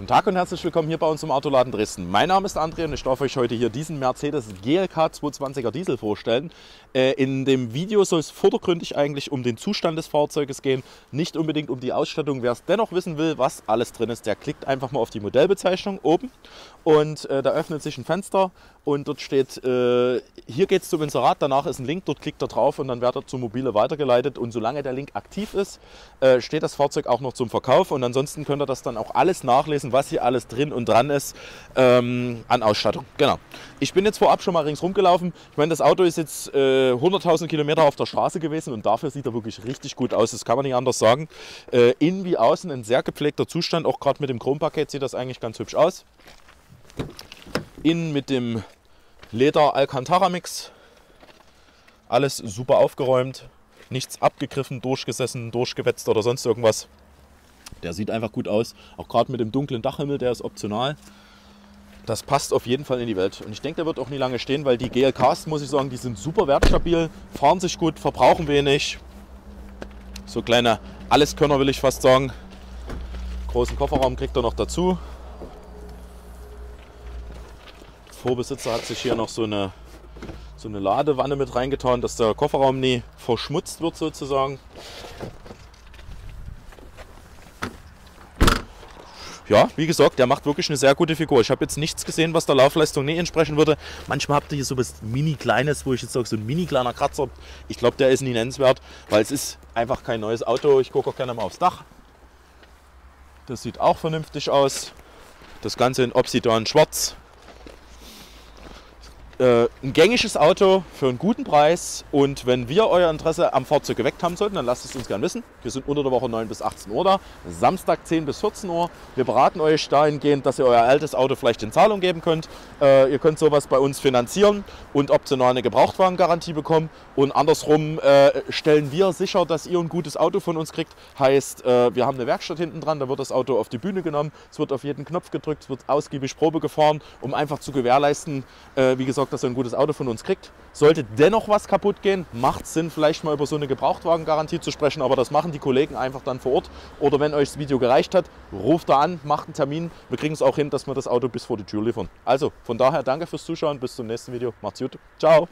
Guten Tag und herzlich willkommen hier bei uns im Autoladen Dresden. Mein Name ist André und ich darf euch heute hier diesen Mercedes GLK 220er Diesel vorstellen. In dem Video soll es vordergründig eigentlich um den Zustand des Fahrzeuges gehen, nicht unbedingt um die Ausstattung. Wer es dennoch wissen will, was alles drin ist, der klickt einfach mal auf die Modellbezeichnung oben und da öffnet sich ein Fenster und dort steht, hier geht es zum Inserat, danach ist ein Link, dort klickt er drauf und dann wird er zur Mobile weitergeleitet und solange der Link aktiv ist, steht das Fahrzeug auch noch zum Verkauf und ansonsten könnt ihr das dann auch alles nachlesen, was hier alles drin und dran ist an Ausstattung. Genau. Ich bin jetzt vorab schon mal ringsrum gelaufen. Ich meine, das Auto ist jetzt 100.000 Kilometer auf der Straße gewesen und dafür sieht er wirklich richtig gut aus. Das kann man nicht anders sagen. Innen wie außen ein sehr gepflegter Zustand. Auch gerade mit dem Chrompaket sieht das eigentlich ganz hübsch aus. Innen mit dem Leder-Alcantara-Mix. Alles super aufgeräumt. Nichts abgegriffen, durchgesessen, durchgewetzt oder sonst irgendwas. Der sieht einfach gut aus, auch gerade mit dem dunklen Dachhimmel, der ist optional. Das passt auf jeden Fall in die Welt und ich denke, der wird auch nie lange stehen, weil die GLKs, muss ich sagen, die sind super wertstabil, fahren sich gut, verbrauchen wenig. So kleine Alleskönner will ich fast sagen. Großen Kofferraum kriegt er noch dazu. Der Vorbesitzer hat sich hier noch so eine Ladewanne mit reingetan, dass der Kofferraum nie verschmutzt wird sozusagen. Ja, wie gesagt, der macht wirklich eine sehr gute Figur. Ich habe jetzt nichts gesehen, was der Laufleistung nicht entsprechen würde. Manchmal habt ihr hier so was mini-kleines, wo ich jetzt sage, so ein mini-kleiner Kratzer. Ich glaube, der ist nie nennenswert, weil es ist einfach kein neues Auto. Ich gucke auch gerne mal aufs Dach. Das sieht auch vernünftig aus. Das Ganze in Obsidian schwarz. Ein gängiges Auto für einen guten Preis und wenn wir euer Interesse am Fahrzeug geweckt haben sollten, dann lasst es uns gerne wissen. Wir sind unter der Woche 9 bis 18 Uhr da, Samstag 10 bis 14 Uhr. Wir beraten euch dahingehend, dass ihr euer altes Auto vielleicht in Zahlung geben könnt. Ihr könnt sowas bei uns finanzieren und optional eine Gebrauchtwagengarantie bekommen und andersrum stellen wir sicher, dass ihr ein gutes Auto von uns kriegt. Heißt, wir haben eine Werkstatt hinten dran, da wird das Auto auf die Bühne genommen, es wird auf jeden Knopf gedrückt, es wird ausgiebig Probe gefahren, um einfach zu gewährleisten, wie gesagt, dass ihr ein gutes Auto von uns kriegt. Sollte dennoch was kaputt gehen, macht es Sinn, vielleicht mal über so eine Gebrauchtwagengarantie zu sprechen, aber das machen die Kollegen einfach dann vor Ort. Oder wenn euch das Video gereicht hat, ruft da an, macht einen Termin. Wir kriegen es auch hin, dass wir das Auto bis vor die Tür liefern. Also von daher danke fürs Zuschauen, bis zum nächsten Video. Macht's gut, ciao.